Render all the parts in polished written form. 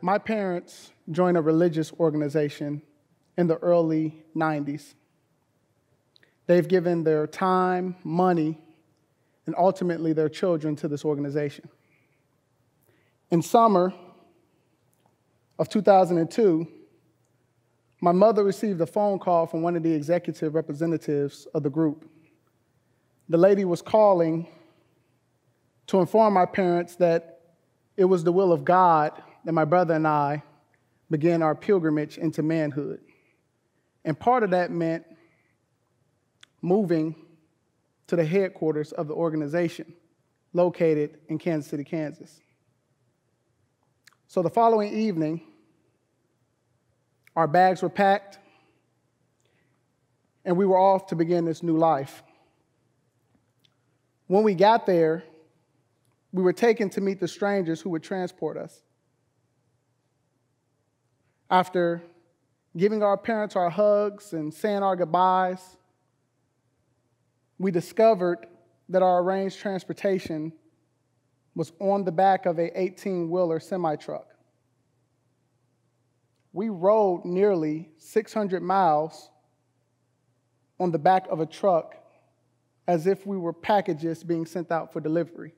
My parents joined a religious organization in the early 90s. They've given their time, money, and ultimately their children to this organization. In summer of 2002, my mother received a phone call from one of the executive representatives of the group. The lady was calling to inform my parents that it was the will of God that my brother and I began our pilgrimage into manhood. And part of that meant moving to the headquarters of the organization located in Kansas City, Kansas. So the following evening, our bags were packed, and we were off to begin this new life. When we got there, we were taken to meet the strangers who would transport us. After giving our parents our hugs and saying our goodbyes, we discovered that our arranged transportation was on the back of an 18-wheeler semi-truck. We rode nearly 600 miles on the back of a truck as if we were packages being sent out for delivery.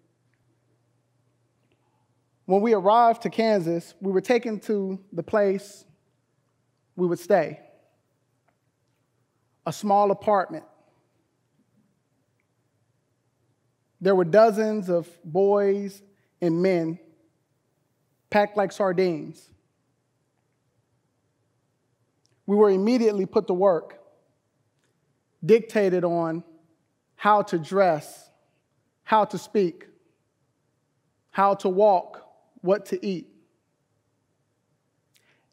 When we arrived to Kansas, we were taken to the place we would stay, a small apartment. There were dozens of boys and men packed like sardines. We were immediately put to work, dictated on how to dress, how to speak, how to walk, what to eat.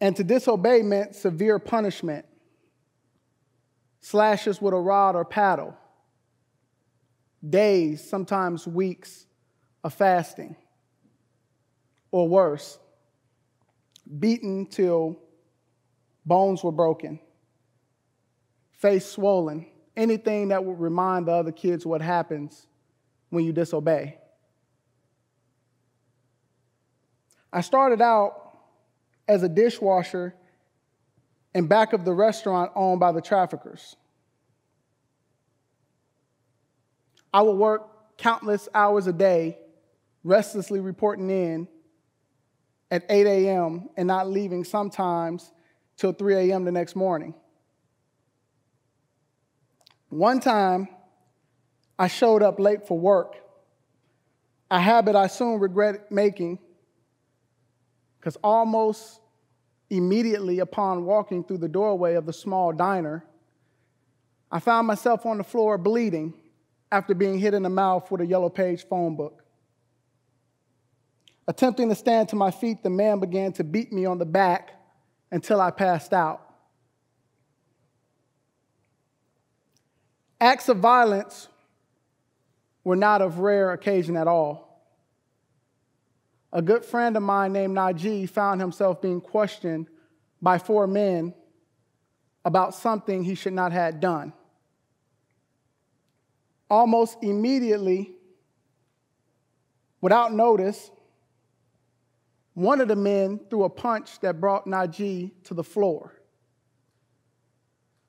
And to disobey meant severe punishment, slashes with a rod or paddle, days, sometimes weeks of fasting, or worse, beaten till bones were broken, face swollen, anything that would remind the other kids what happens when you disobey. I started out as a dishwasher in back of the restaurant owned by the traffickers. I would work countless hours a day, restlessly reporting in at 8 a.m. and not leaving sometimes till 3 a.m. the next morning. One time, I showed up late for work, a habit I soon regret making, because almost immediately upon walking through the doorway of the small diner, I found myself on the floor bleeding after being hit in the mouth with a yellow page phone book. Attempting to stand to my feet, the man began to beat me on the back until I passed out. Acts of violence were not of rare occasion at all. A good friend of mine named Najee found himself being questioned by four men about something he should not have done. Almost immediately, without notice, one of the men threw a punch that brought Najee to the floor.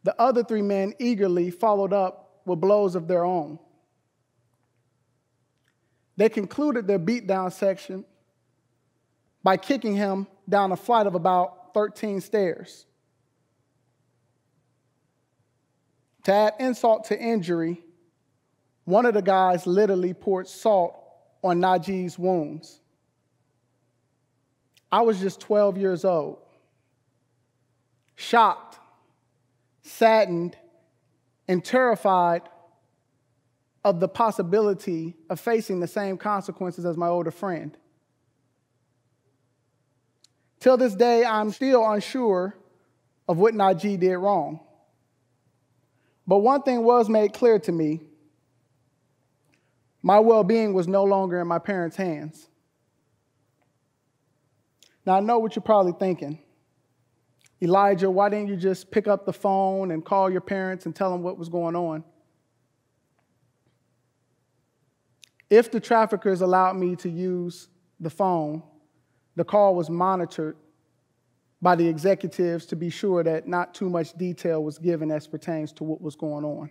The other three men eagerly followed up with blows of their own. They concluded their beatdown section by kicking him down a flight of about 13 stairs. To add insult to injury, one of the guys literally poured salt on Najee's wounds. I was just 12 years old, shocked, saddened, and terrified of the possibility of facing the same consequences as my older friend. Till this day, I'm still unsure of what Najee did wrong. But one thing was made clear to me. My well-being was no longer in my parents' hands. Now, I know what you're probably thinking. Elijah, why didn't you just pick up the phone and call your parents and tell them what was going on? If the traffickers allowed me to use the phone, the call was monitored by the executives to be sure that not too much detail was given as pertains to what was going on.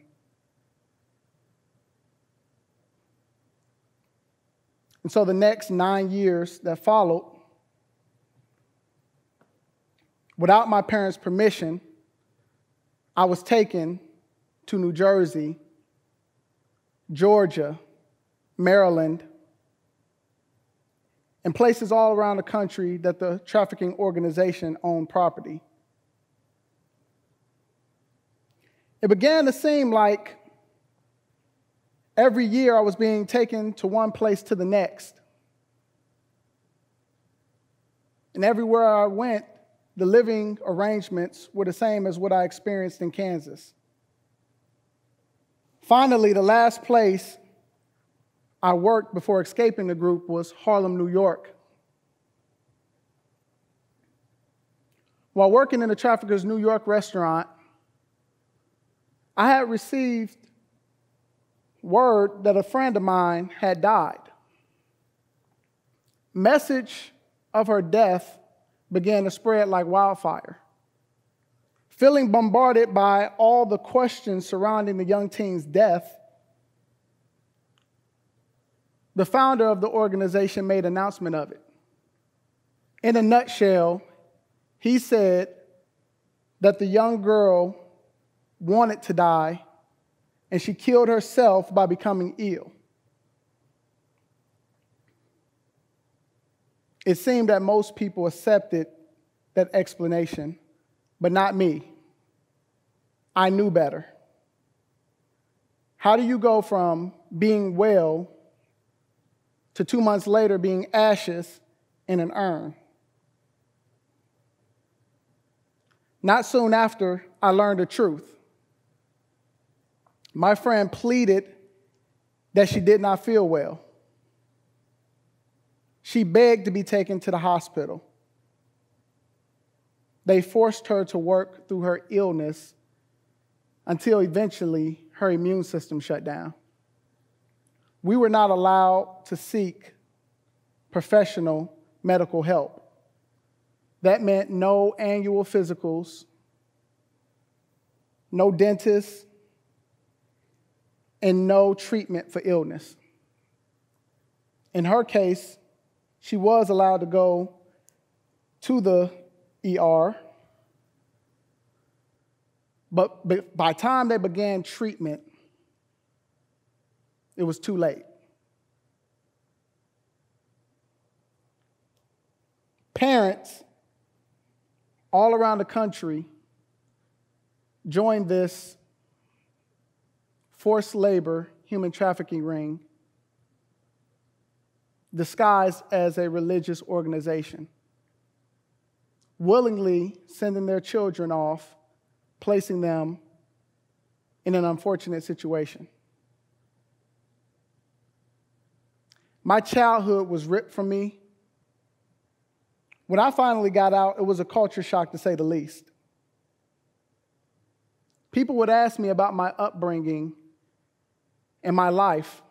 And so the next 9 years that followed, without my parents' permission, I was taken to New Jersey, Georgia, Maryland, and places all around the country that the trafficking organization owned property. It began to seem like every year I was being taken to one place to the next. And everywhere I went, the living arrangements were the same as what I experienced in Kansas. Finally, the last place I worked before escaping the group was Harlem, New York. While working in the trafficker's New York restaurant, I had received word that a friend of mine had died. Message of her death began to spread like wildfire. Feeling bombarded by all the questions surrounding the young teen's death, the founder of the organization made an announcement of it. In a nutshell, he said that the young girl wanted to die and she killed herself by becoming ill. It seemed that most people accepted that explanation, but not me. I knew better. How do you go from being well to 2 months later being ashes in an urn? Not soon after, I learned the truth. My friend pleaded that she did not feel well. She begged to be taken to the hospital. They forced her to work through her illness until eventually her immune system shut down. We were not allowed to seek professional medical help. That meant no annual physicals, no dentists, and no treatment for illness. In her case, she was allowed to go to the ER, but by the time they began treatment, it was too late. Parents all around the country joined this forced labor human trafficking ring disguised as a religious organization, willingly sending their children off, placing them in an unfortunate situation. My childhood was ripped from me. When I finally got out, it was a culture shock, to say the least. People would ask me about my upbringing and my life,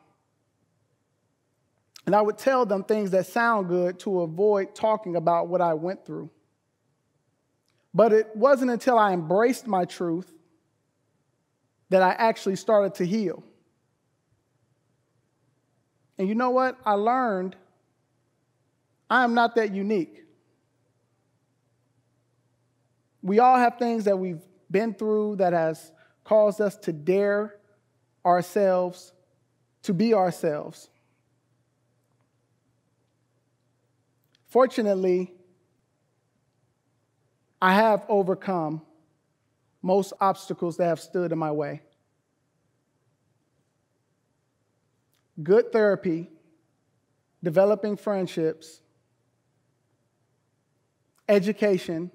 and I would tell them things that sound good to avoid talking about what I went through. But it wasn't until I embraced my truth that I actually started to heal. And you know what? I learned I am not that unique. We all have things that we've been through that has caused us to dare ourselves to be ourselves. Fortunately, I have overcome most obstacles that have stood in my way. Good therapy, developing friendships, education,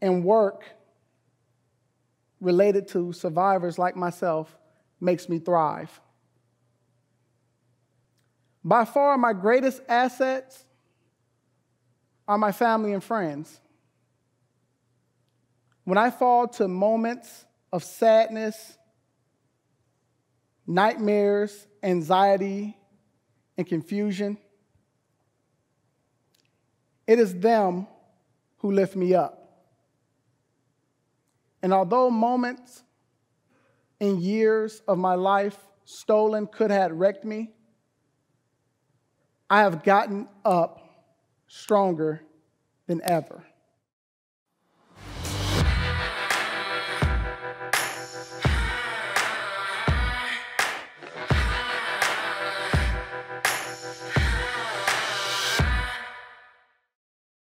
and work related to survivors like myself makes me thrive. By far, my greatest assets are my family and friends. When I fall to moments of sadness, nightmares, anxiety, and confusion, it is them who lift me up. And although moments and years of my life stolen could have wrecked me, I have gotten up stronger than ever.